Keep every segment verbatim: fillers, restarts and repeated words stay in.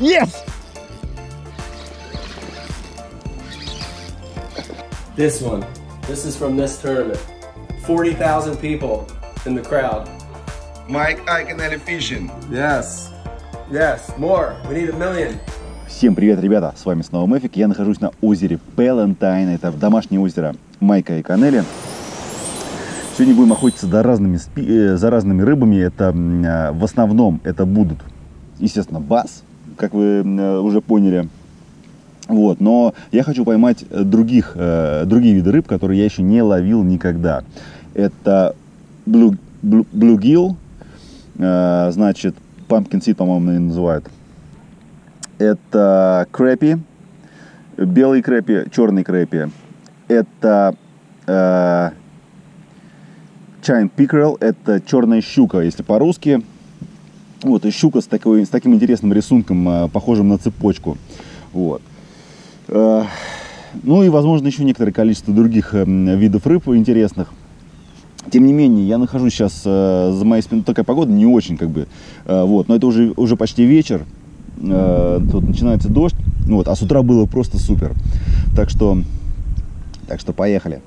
Yes! This one. This is from this tournament. forty thousand people in the crowd. Mike, Iconelli Vision. Yes. Yes, more. We need a million. Всем привет, ребята. С вами снова Мефик. Я нахожусь на озере Палентайн. Это домашнее озеро Майка Иаконелли. Сегодня будем охотиться за разными, спи... за разными рыбами. Это в основном это будут, естественно, бас, как вы уже поняли. Вот, но я хочу поймать других, э, другие виды рыб, которые я еще не ловил никогда. Это blue, blue, Bluegill, э, значит, Pumpkin Seed, по-моему, называют. Это крэпи, белый крэпи, черный крэпи. Это э, Chain Pickerel, это черная щука, если по-русски. Вот, и щука с, такой, с таким интересным рисунком, э, похожим на цепочку. Вот. Ну и, возможно, еще некоторое количество других видов рыб интересных. Тем не менее, я нахожусь сейчас за моей спиной. Такая погода не очень, как бы. Вот, но это уже, уже почти вечер. Тут начинается дождь. Вот, а с утра было просто супер. Так что, так что поехали.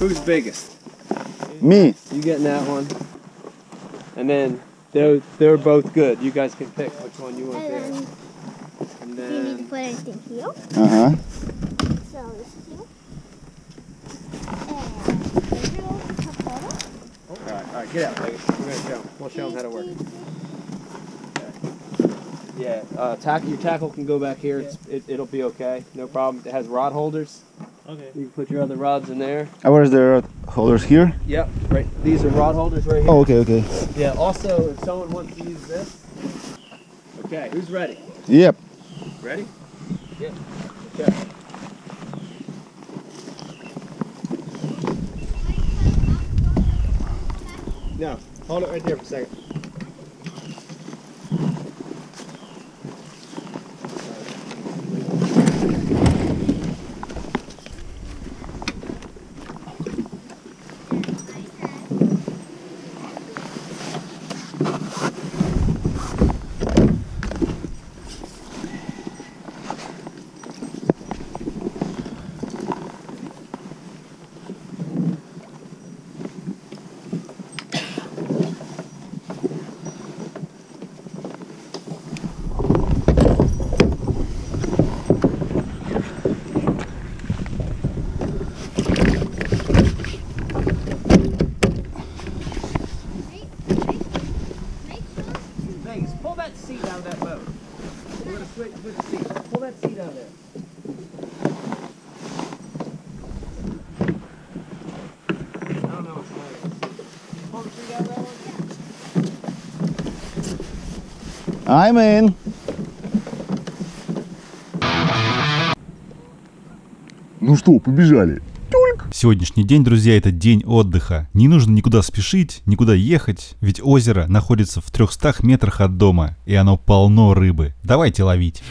Who's biggest? Me. You getting that one? And then they're they're both good. You guys can pick which one you want there. And then, and then you need to put anything here. Uh huh. So this is here. And here we'll put that. All right, all right, get out, biggest. We're gonna show them. We'll show them how to work. Yeah, yeah uh, tack, your tackle can go back here. It's, it, it'll be okay. No problem. It has rod holders. Okay. You can put your other rods in there. Oh, where's the rod holders here? Yep, right. These are rod holders right here. Oh, okay, okay. Yeah, also, if someone wants to use this. Okay, who's ready? Yep. Ready? Yep. Okay. No, hold it right there for a second. I'm in. Ну что, побежали. Сегодняшний день, друзья, это день отдыха. Не нужно никуда спешить, никуда ехать, ведь озеро находится в трёхстах метрах от дома, и оно полно рыбы. Давайте ловить.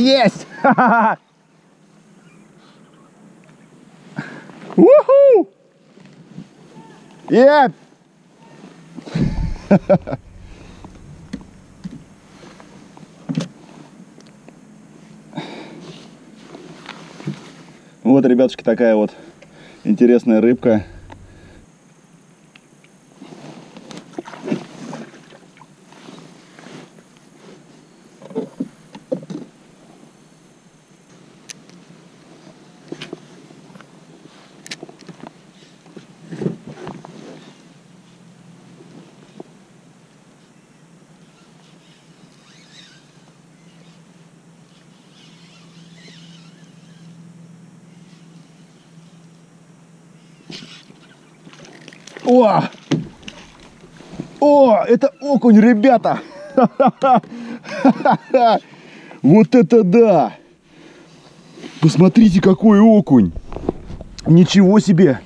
Есть! Уху! Еп! Вот, ребятушки, такая вот интересная рыбка. О! О, это окунь, ребята! Вот это да! Посмотрите, какой окунь! Ничего себе!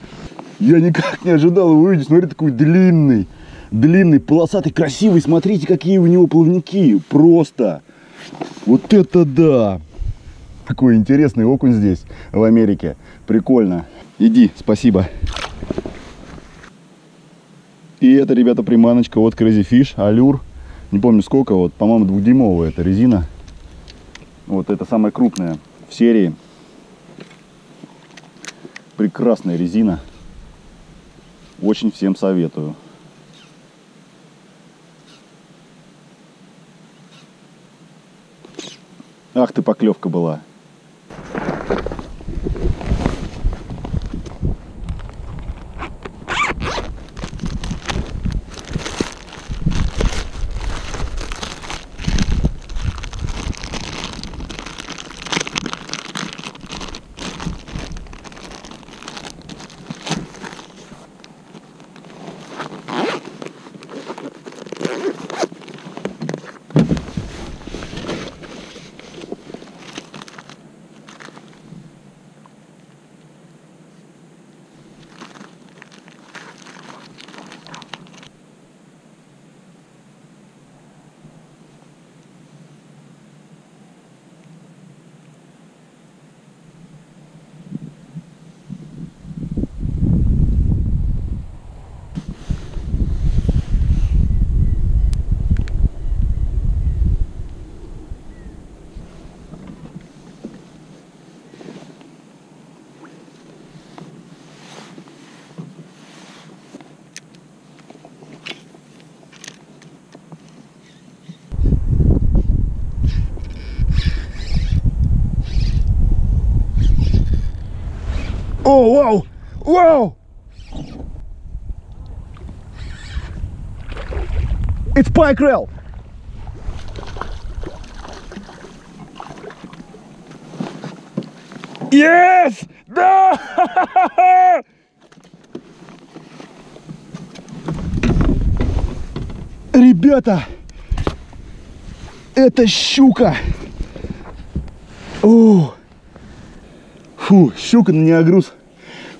Я никак не ожидал его увидеть. Смотри, такой длинный, длинный, полосатый, красивый. Смотрите, какие у него плавники. Просто! Вот это да! Какой интересный окунь здесь, в Америке. Прикольно. Иди, спасибо. И это, ребята, приманочка от CrazyFish, аллюр, не помню сколько, вот, по-моему, двухдюймовая эта резина. Вот это самая крупная в серии. Прекрасная резина. Очень всем советую. Ах ты, поклевка была. О, вау! Вау! Это пайкрелл! Yes! Да! Ребята! Это щука! О! Фу, щука на неогруз!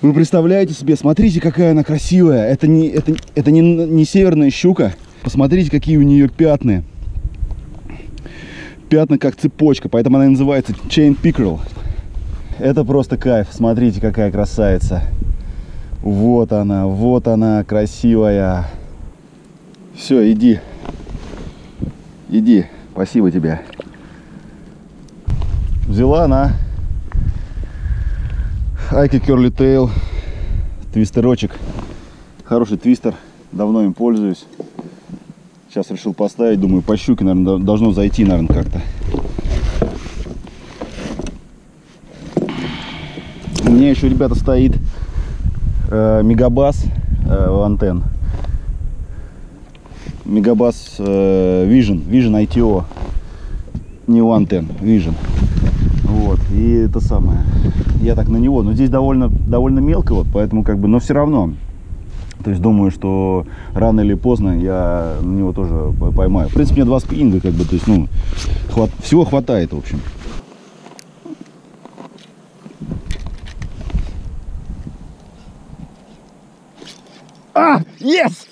Вы представляете себе, смотрите, какая она красивая. Это не, это, это не, не северная щука. Посмотрите, какие у нее пятны. Пятна как цепочка, поэтому она и называется Chain Pickerel. Это просто кайф. Смотрите, какая красавица. Вот она, вот она, красивая. Все, иди. Иди, спасибо тебе. Взяла она Aiko Curly Tail, твистерочек, хороший твистер, давно им пользуюсь. Сейчас решил поставить, думаю, по щуке, наверное, должно зайти, наверное, как-то. У меня еще, ребята, стоит э, мегабас э, антенн, мегабас э, Vision, Vision ай ти о, не антенн, Vision. Вот, и это самое, я так на него, но здесь довольно, довольно мелко, вот, поэтому как бы, но все равно, то есть думаю, что рано или поздно я на него тоже поймаю. В принципе, у меня два спиннинга, как бы, то есть, ну, хват, всего хватает, в общем. А, yes!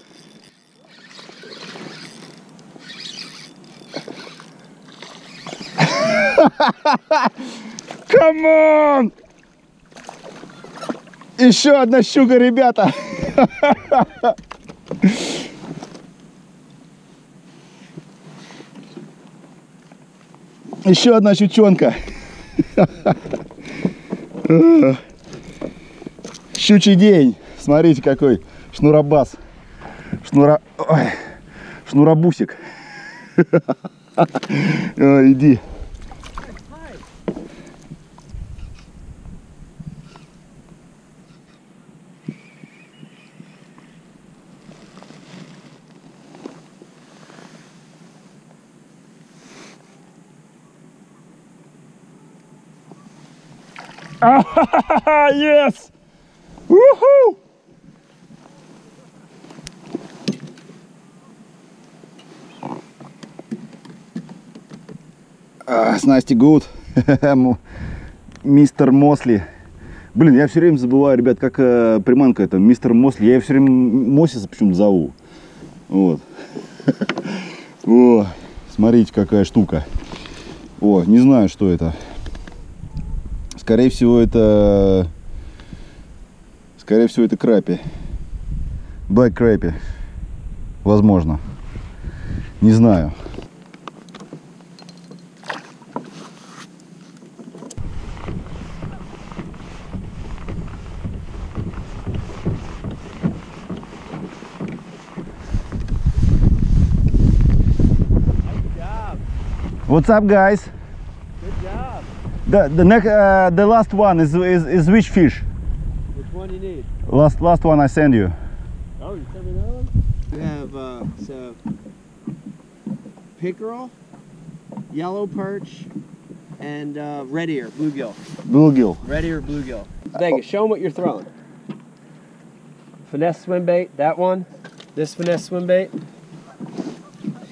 Камон! Еще одна щука, ребята! Еще одна щучонка. Щучий день. Смотрите, какой шнурабас. Шнура... Ой. Шнурабусик. Ой, иди. Ахахаха, yes! Уху! Снасти гуд, мистер Мосли. Блин, я все время забываю, ребят, как э, приманка это, мистер Мосли. Я ее все время Мосиса почему-то зову. Вот. О, смотрите, какая штука. О, не знаю, что это. Скорее всего, это... Скорее всего, это крапи. Black крапи. Возможно. Не знаю. What's up, guys? The the next uh, the last one is, is is which fish? Which one you need? Last last one I send you. Oh, you send me another one? We have uh, so pickerel, yellow perch, and uh, red ear bluegill. Bluegill. Red ear bluegill. Vegas, show them what you're throwing. Finesse swim bait. That one. This finesse swim bait.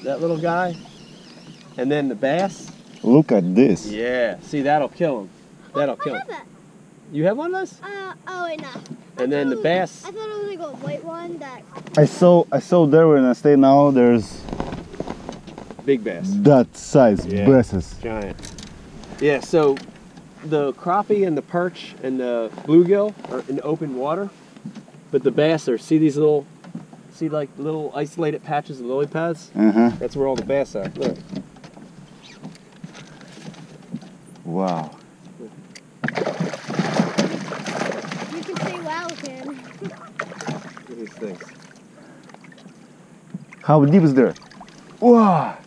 That little guy. And then the bass. Look at this. Yeah. See, that'll kill him. That'll kill him. You have one of those? Uh, oh, wait, no. And then the bass. I thought it was like a white one that... I saw, I saw there when I stayed now, there's... Big bass. That size, yeah. Basses. Giant. Yeah, so the crappie and the perch and the bluegill are in open water, but the bass are, see these little, see like little isolated patches of lily pads? Uh-huh. That's where all the bass are. Look. Wow. You can say wow again. Look at these things. How deep is there? Wow.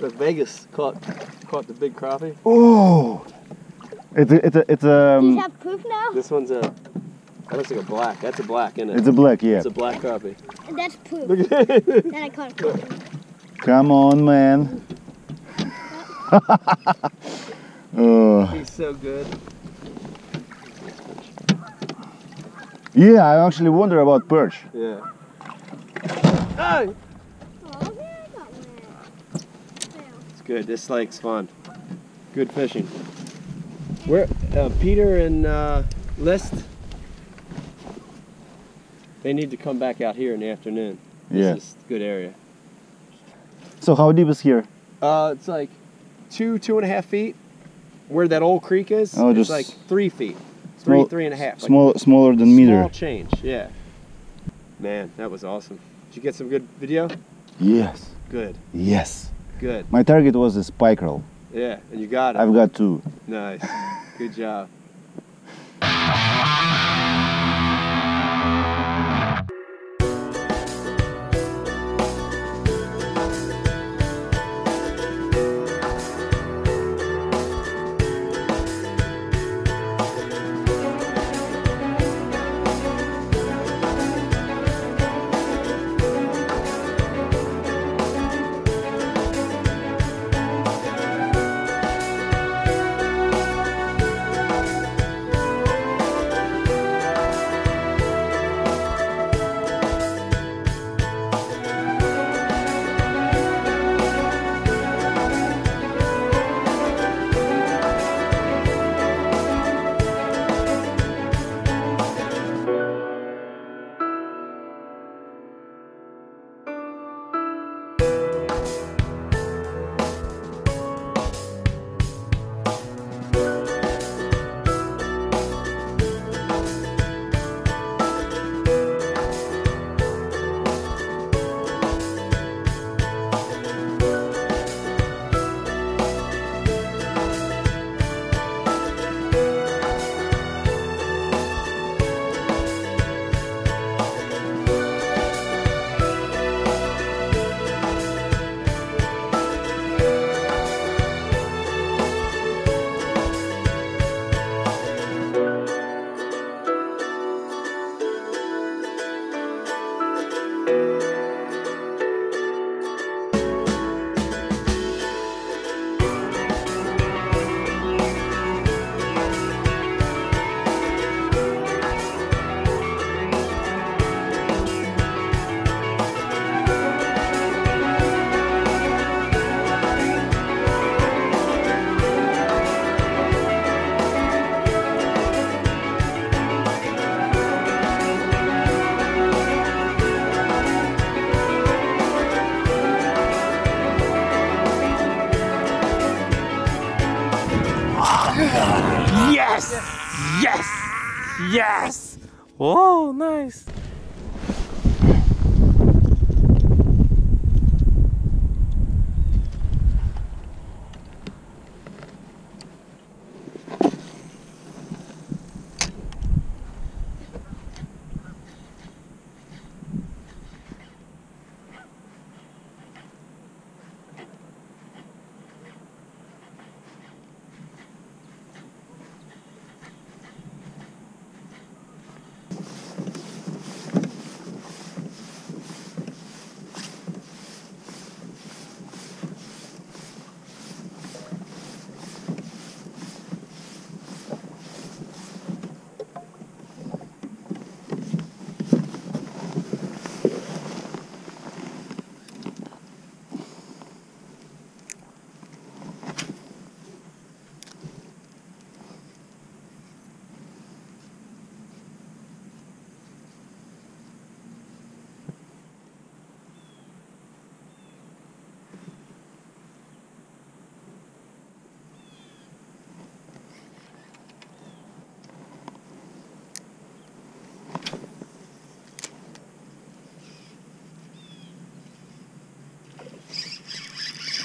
The Vegas caught caught the big crappie. Oh. It's a, it's a, it's a. Do you have proof now? This one's a. That looks like a black. That's a black, isn't it? It's a black, yeah. It's a black crappie. And that's proof. Look at it. Then I caught a crappie. Come on, man. Uh, He's so good. Yeah, I actually wonder about perch. Yeah. Oh! It's good. This lake's fun. Good fishing. Where uh, Peter and uh, List? They need to come back out here in the afternoon. This yeah. Is a good area. So how deep is here? Uh, it's like two, two and a half feet. Where that old creek is, oh, it's like three feet, three, small, three and a half. Small, like, smaller than small meter. Small change, yeah. Man, that was awesome. Did you get some good video? Yes. Good. Yes. Good. My target was a pickerel. Yeah, and you got it. I've got two. Nice. Good job. Yes! Yes! Yes! О, найс!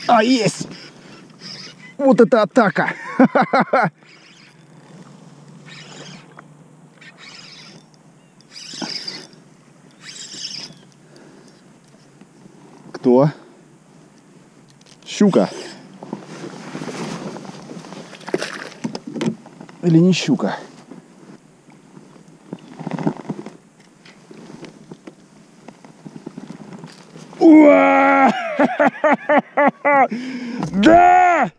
А, есть! Вот это атака! Кто? Щука. Или не щука? Уа! Да!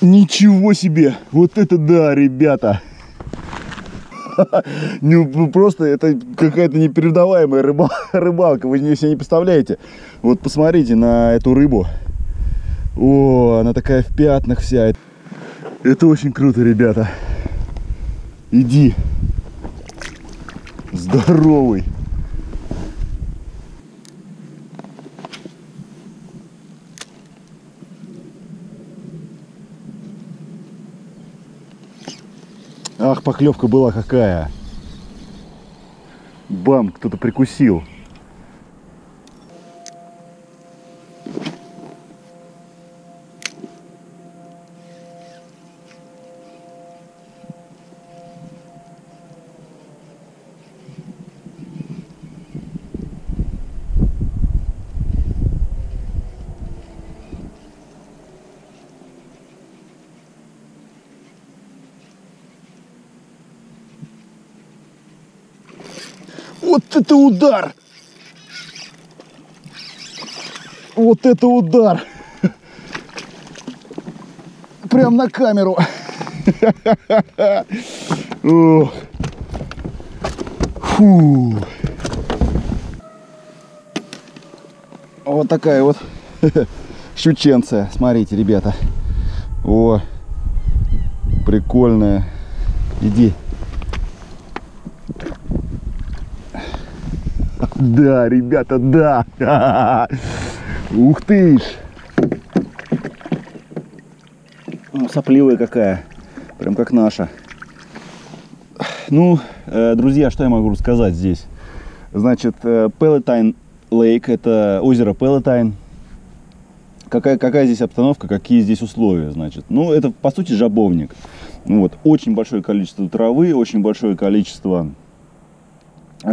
Ничего себе! Вот это да, ребята! Ну, просто это какая-то непередаваемая рыба, рыбалка. Вы себе не представляете. Вот посмотрите на эту рыбу. О, она такая в пятнах вся. Это очень круто, ребята. Иди. Здоровый. Ах, поклевка была какая. Бам, кто-то прикусил. Вот это удар! Вот это удар! Прям на камеру! Фу. Вот такая вот щученция. Смотрите, ребята. О, прикольная. Иди. Да, ребята, да! Ух ты ж! Сопливая какая, прям как наша. Ну, друзья, что я могу рассказать здесь? Значит, Палентайн Лейк, это озеро Палентайн. Какая, какая здесь обстановка, какие здесь условия, значит? Ну, это, по сути, жабовник. Вот, очень большое количество травы, очень большое количество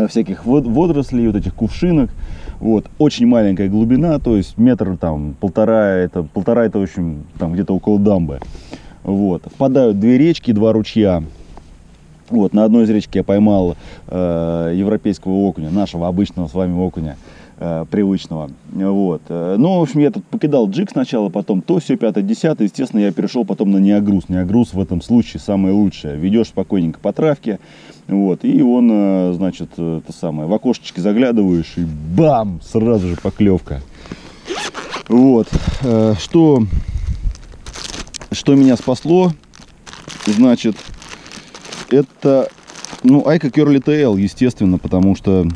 всяких водорослей, вот этих кувшинок. Вот, очень маленькая глубина, то есть метр там полтора, это полтора, это в общем там где-то около дамбы. Вот, впадают две речки, два ручья. Вот, на одной из речки я поймал э, европейского окуня, нашего обычного с вами окуня, э, привычного. Вот, ну, в общем, я тут покидал джиг сначала, потом то, все, пятое, десятое. Естественно, я перешел потом на неогруз. Неогруз в этом случае самое лучшее. Ведешь спокойненько по травке, вот, и он, значит, это самое, в окошечке заглядываешь, и бам, сразу же поклевка. Вот, э, что, что меня спасло, значит... Это, ну, Aiko Curly Tail, естественно, потому что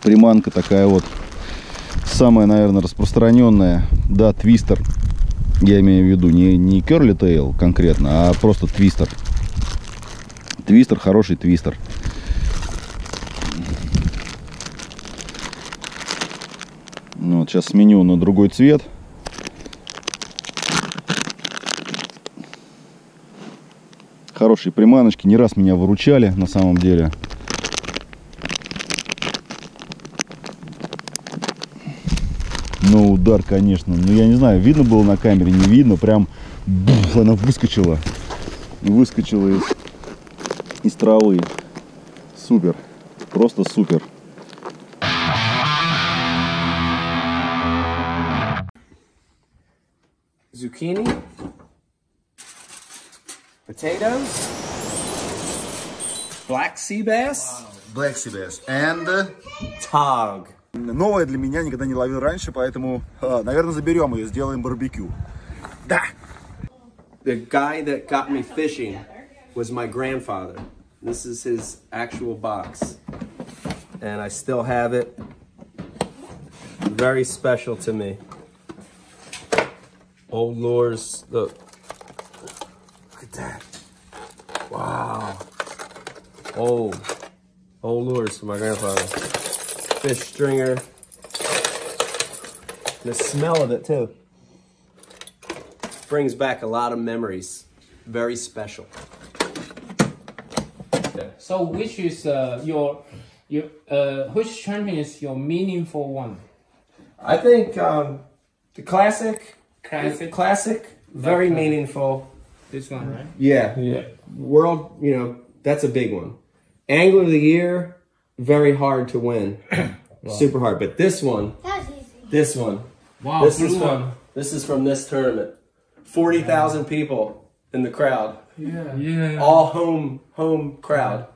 приманка такая вот. Самая, наверное, распространенная. Да, твистер. Я имею в виду не, не Curly Tail конкретно, а просто твистер. Твистер, хороший твистер. Ну, вот сейчас сменю на другой цвет. Хорошие приманочки, не раз меня выручали на самом деле. Ну, удар, конечно. Ну, я не знаю, видно было на камере, не видно. Прям бух, она выскочила. Выскочила из, из травы. Супер. Просто супер. Zucchini. Potatoes. Black sea bass. Black sea bass. And tog. Новая для меня, никогда не ловил раньше, поэтому, наверное, заберем ее, сделаем барбекю. Да! The guy that got me fishing was my grandfather. This is his actual box. And I still have it. Very special to me. Old lures, look. Look at that. Wow. Old. Old lures from my grandfather. Fish stringer. The smell of it too brings back a lot of memories. Very special. So, which is uh, your your uh, which champion is your meaningful one? I think um, the classic, classic, classic, very okay. Meaningful. This one, right? Yeah, yeah. World, you know, that's a big one. Angler of the year. Very hard to win, wow. Super hard. But this one, this one, wow, this is from one. This is from this tournament. Forty thousand yeah. people in the crowd. Yeah, yeah. All home, home crowd.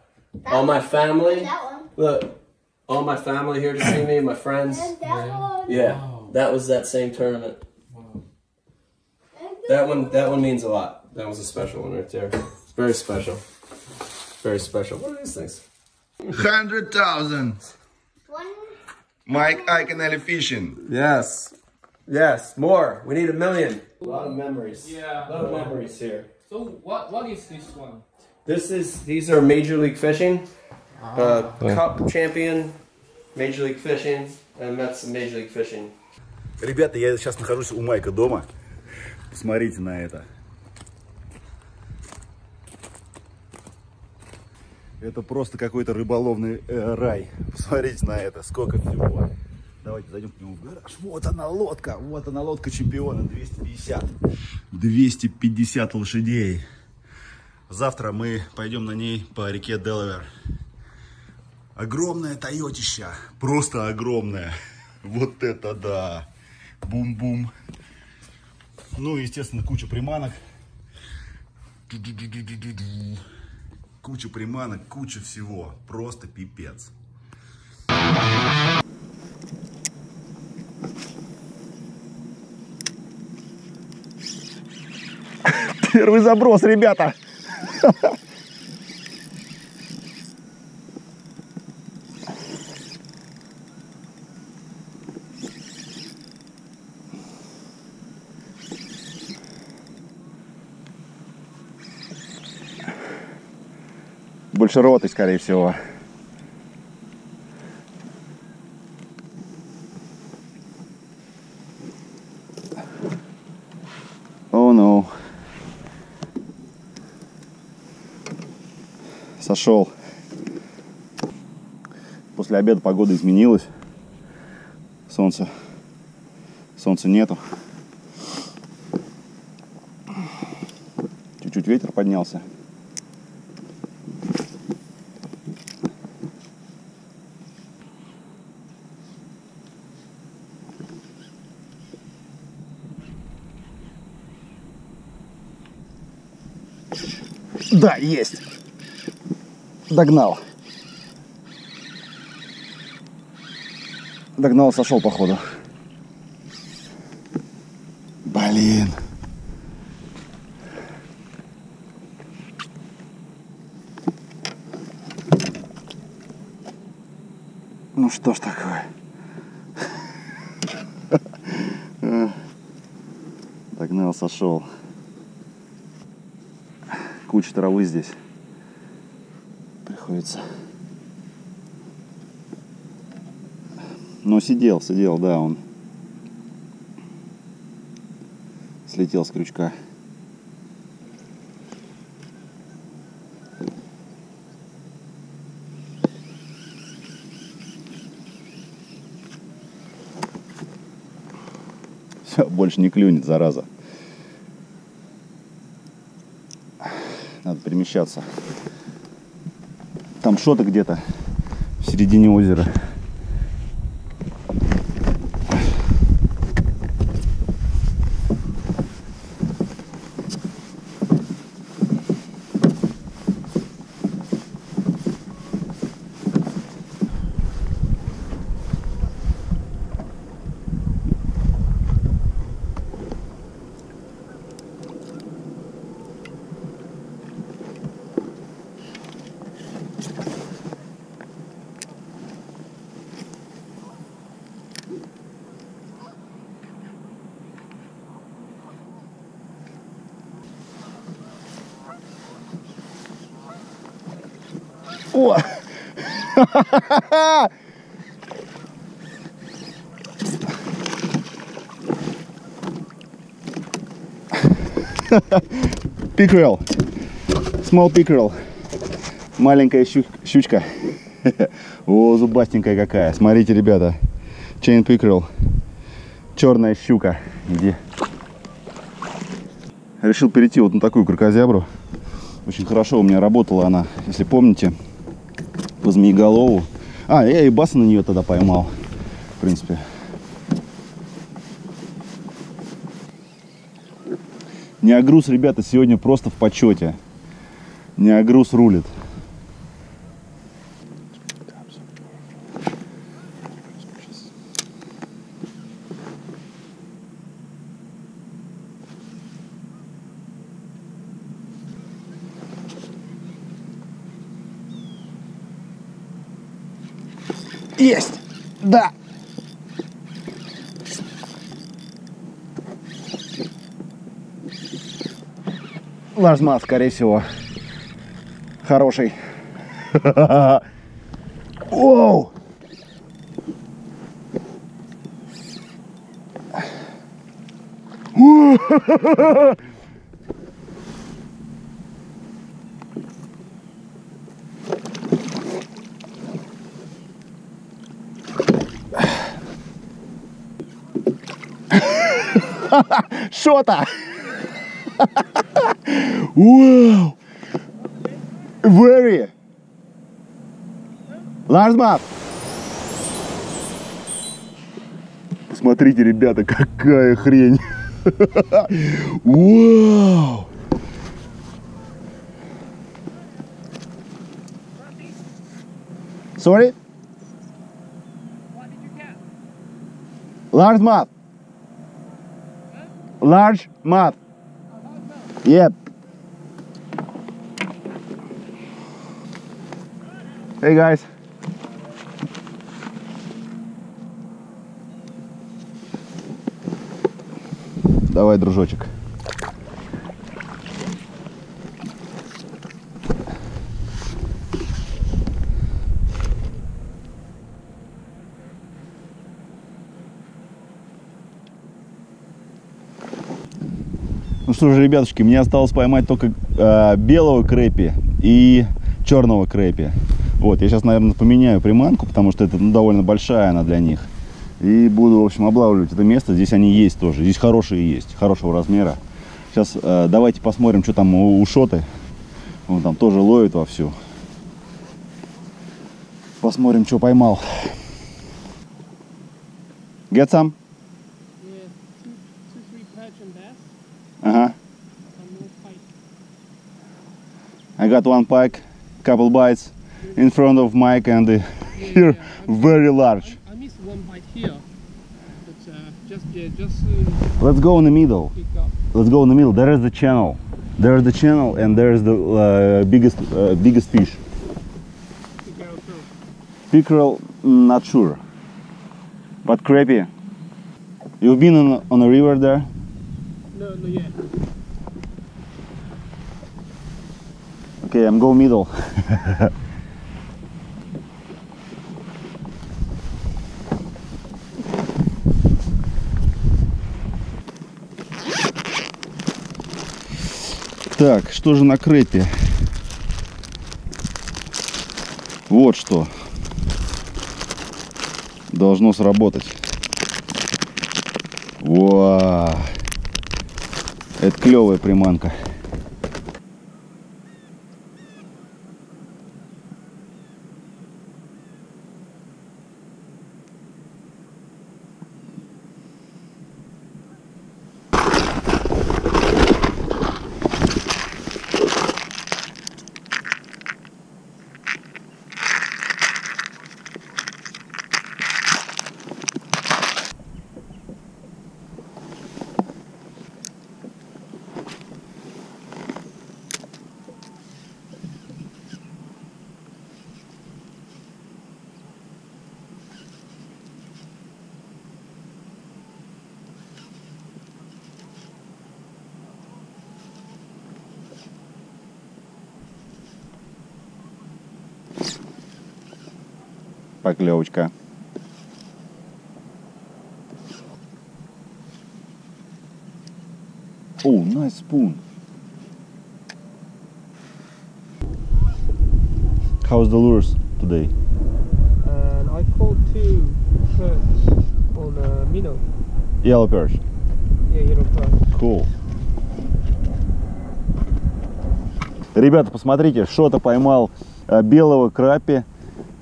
That all one. My family. That one. Look, all my family here to see me. My friends. And that yeah, one. Yeah. Wow. That was that same tournament. Wow. That one, that one means a lot. That was a special one right there. It's very special. Very special. What are these things? Hundred thousand. Mike Iconelli fishing. Yes. Yes. More. We need a million. A lot of memories. Yeah. A lot of memories here. So what what is this one? This is these are Major League Fishing. Uh, Cup champion, Major League Fishing, and that's Major League Fishing. Ребята, я сейчас нахожусь у Майка дома. Посмотрите на это. Это просто какой-то рыболовный э, рай. Посмотрите на это, сколько всего. Давайте зайдем к нему в гараж. Вот она лодка, вот она лодка чемпиона, двести пятьдесят. двести пятьдесят лошадей. Завтра мы пойдем на ней по реке Делавер. Огромное тойотища, просто огромное. Вот это да. Бум-бум. Ну и, естественно, куча приманок. Куча приманок, куча всего. Просто пипец. Первый заброс, ребята. Больше роты, скорее всего. Oh no. Сошел. После обеда погода изменилась. Солнца. Солнца нету. Чуть-чуть ветер поднялся. Да, есть. Догнал. Догнал, сошел, походу. Блин. Ну что ж такое. Догнал, сошел. Куча травы здесь. Приходится. Но сидел, сидел, да, он. Слетел с крючка. Все, больше не клюнет, зараза. Надо перемещаться. Там шоты где-то в середине озера. О! Пикрел. Small pickerel. Маленькая щу щучка. О, зубастенькая какая. Смотрите, ребята. Chain pickerel. Черная щука. Где? Решил перейти вот на такую кракозябру. Очень хорошо у меня работала она, если помните. По змееголову. А, я и баса на нее тогда поймал. В принципе. Неогруз, ребята, сегодня просто в почете. Неогруз рулит. Есть! Да! Ларсман, скорее всего. Хороший. Оу! Шота! Wow! Very! Largemouth! Посмотрите, ребята, какая хрень! Wow! Sorry? What did you catch? Largemouth! Large mouth. Yep. Hey guys. Давай, дружочек. Ну что же, ребятушки, мне осталось поймать только э, белого крэппи и черного крэппи. Вот, я сейчас, наверное, поменяю приманку, потому что это, ну, довольно большая она для них. И буду, в общем, облавливать это место. Здесь они есть тоже. Здесь хорошие есть, хорошего размера. Сейчас э, давайте посмотрим, что там у, у шоты. Он там тоже ловит вовсю. Посмотрим, что поймал. Get some? Uh-huh. I got one pike, couple bites in front of Mike, and uh, here very large. I, I missed one bite here, but uh, just yeah, just. Uh, Let's go in the middle. Let's go in the middle. There is the channel. There is the channel, and there is the uh, biggest uh, biggest fish. Pickerel, not sure, but crappie. You've been on, on a river there? No, no, yeah. Okay, I'm going middle. Так, что же на крэпе? Вот что должно сработать. Вау! Это клевая приманка. Поклевочка. О, nice spoon. How's the lures today? And I caught two perch on a minnow. Yellow perch. Yeah, yellow perch. Cool. Ребята, посмотрите, что-то поймал белого краппи.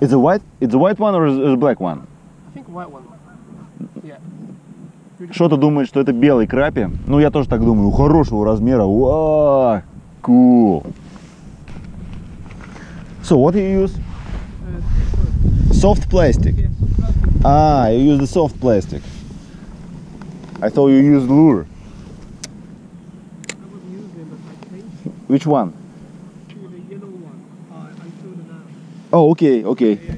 It's a white, it's a white one or is a black one? I think white one. Yeah. Что-то думает, что это белый краппи. Ну, я тоже так думаю. У хорошего размера. Wow, cool. So, what do you use? Uh, soft plastic. Yeah, soft plastic. Ah, you use the soft plastic. I thought you used lure. I would use them, but I changed. Which one? Oh, okay, okay. Yeah, yeah,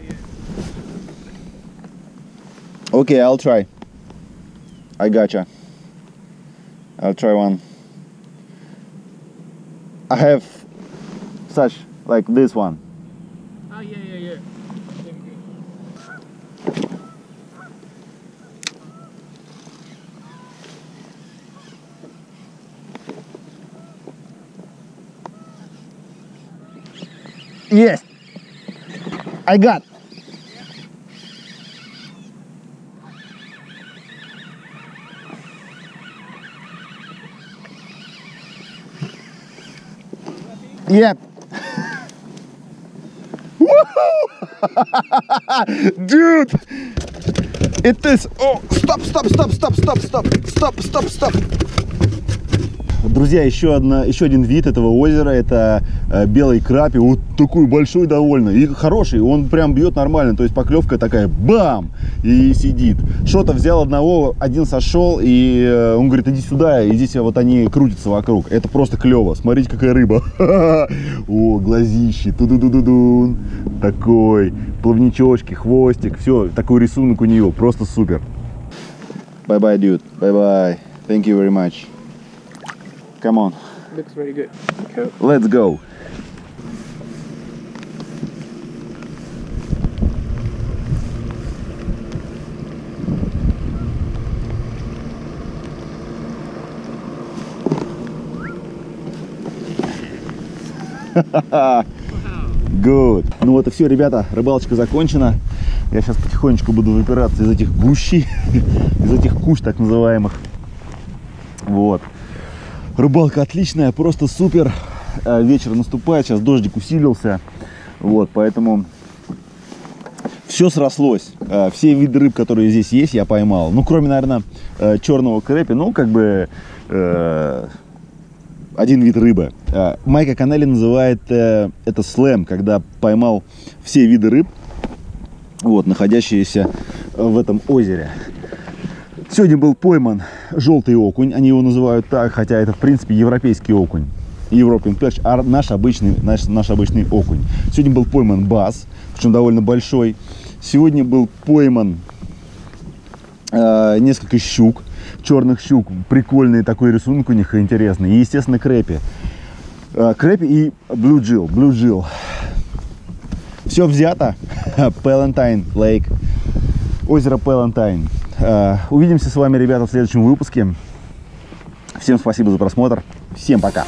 yeah. Okay, I'll try. I gotcha. I'll try one. I have such, like this one. Oh, yeah, yeah, yeah. Yes! I got. Yep. Woohoo! Dude, it is. Oh, stop, stop, stop, stop, stop, stop, stop, stop, stop. Друзья, еще, одна, еще один вид этого озера, это э, белый краппи, вот такой большой довольно, и хороший, он прям бьет нормально, то есть поклевка такая, бам, и сидит. Что-то взял одного, один сошел, и э, он говорит, иди сюда, и здесь вот они крутятся вокруг, это просто клево, смотрите, какая рыба. О, глазище, ту-ду-ду-ду-дун, такой, плавничочки, хвостик, все, такой рисунок у нее, просто супер. Bye-bye, dude, bye-bye, thank you very much. Come on. Looks very good. Okay. Let's go. Good. Ну вот и все, ребята, рыбалочка закончена. Я сейчас потихонечку буду выбираться из этих гущей, из этих куч так называемых. Вот. Рыбалка отличная, просто супер. Вечер наступает, сейчас дождик усилился. Вот, поэтому все срослось. Все виды рыб, которые здесь есть, я поймал. Ну, кроме, наверное, черного крепи. Ну, как бы э, один вид рыбы. Майк Иаконелли называет э, это слэм, когда поймал все виды рыб, вот, находящиеся в этом озере. Сегодня был пойман желтый окунь, они его называют так, хотя это, в принципе, европейский окунь, European perch, а наш обычный, наш, наш обычный окунь. Сегодня был пойман бас, причем довольно большой. Сегодня был пойман э, несколько щук, черных щук. Прикольный такой рисунок у них, интересный. И, естественно, крэпи. Э, крэпи и Bluegill. Bluegill. Все взято. Палентайн Лейк. Озеро Палентайн. Э, увидимся с вами, ребята, в следующем выпуске. Всем спасибо за просмотр. Всем пока.